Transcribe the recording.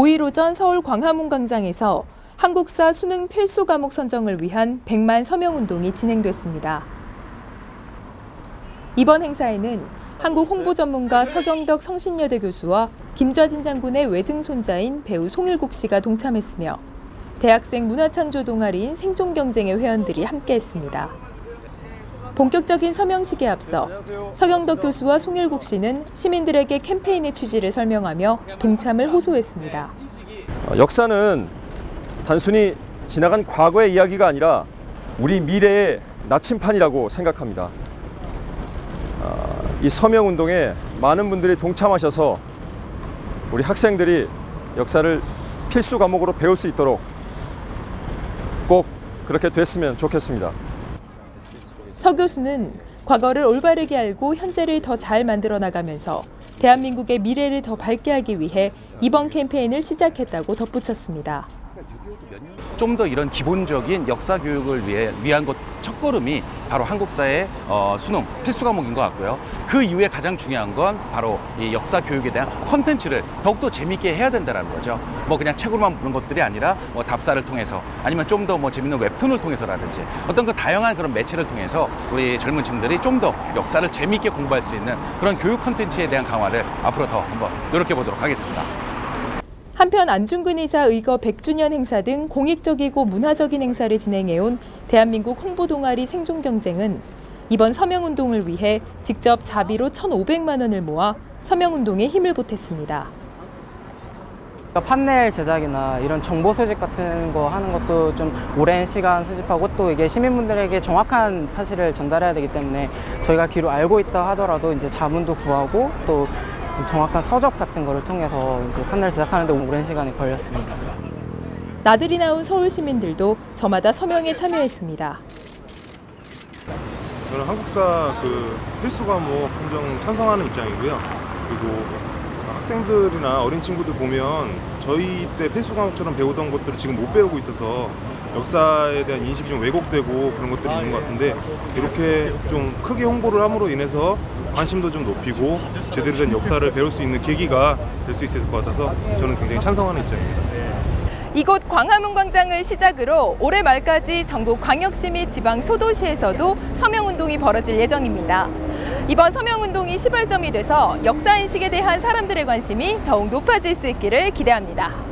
5일 오전 서울 광화문 광장에서 한국사 수능 필수 과목 선정을 위한 100만 서명 운동이 진행됐습니다. 이번 행사에는 한국 홍보 전문가 서경덕 성신여대 교수와 김좌진 장군의 외증 손자인 배우 송일국 씨가 동참했으며 대학생 문화창조 동아리인 생존경쟁의 회원들이 함께했습니다. 본격적인 서명식에 앞서 서경덕 교수와 송일국 씨는 시민들에게 캠페인의 취지를 설명하며 동참을 호소했습니다. 역사는 단순히 지나간 과거의 이야기가 아니라 우리 미래의 나침판이라고 생각합니다. 이 서명운동에 많은 분들이 동참하셔서 우리 학생들이 역사를 필수 과목으로 배울 수 있도록 꼭 그렇게 됐으면 좋겠습니다. 서 교수는 과거를 올바르게 알고 현재를 더 잘 만들어 나가면서 대한민국의 미래를 더 밝게 하기 위해 이번 캠페인을 시작했다고 덧붙였습니다. 좀 더 이런 기본적인 역사 교육을 위한 것 첫걸음이 바로 한국사의 수능 필수 과목인 것 같고요. 그 이후에 가장 중요한 건 바로 이 역사 교육에 대한 콘텐츠를 더욱더 재미있게 해야 된다는 거죠. 뭐 그냥 책으로만 보는 것들이 아니라 뭐 답사를 통해서 아니면 좀 더 뭐 재밌는 웹툰을 통해서라든지 어떤 그 다양한 그런 매체를 통해서 우리 젊은 층들이 좀 더 역사를 재미있게 공부할 수 있는 그런 교육 콘텐츠에 대한 강화를 앞으로 더 한번 노력해 보도록 하겠습니다. 한편 안중근 의사 의거 100주년 행사 등 공익적이고 문화적인 행사를 진행해온 대한민국 홍보동아리 생존경쟁은 이번 서명운동을 위해 직접 자비로 1,500만 원을 모아 서명운동에 힘을 보탰습니다. 판넬 제작이나 이런 정보 수집 같은 거 하는 것도 좀 오랜 시간 수집하고 또 이게 시민분들에게 정확한 사실을 전달해야 되기 때문에 저희가 귀로 알고 있다 하더라도 이제 자문도 구하고 또 정확한 서적 같은 거를 통해서 이제 판넬을 제작하는데 오랜 시간이 걸렸습니다. 나들이 나온 서울 시민들도 저마다 서명에 참여했습니다. 저는 한국사 필수 과목 평정 찬성하는 입장이고요. 그리고 학생들이나 어린 친구들 보면 저희 때 필수 과목처럼 배우던 것들을 지금 못 배우고 있어서 역사에 대한 인식이 좀 왜곡되고 그런 것들이 있는 것 같은데 이렇게 좀 크게 홍보를 함으로 인해서 관심도 좀 높이고 제대로 된 역사를 배울 수 있는 계기가 될 수 있을 것 같아서 저는 굉장히 찬성하는 입장입니다. 이곳 광화문 광장을 시작으로 올해 말까지 전국 광역시 및 지방 소도시에서도 서명운동이 벌어질 예정입니다. 이번 서명운동이 시발점이 돼서 역사인식에 대한 사람들의 관심이 더욱 높아질 수 있기를 기대합니다.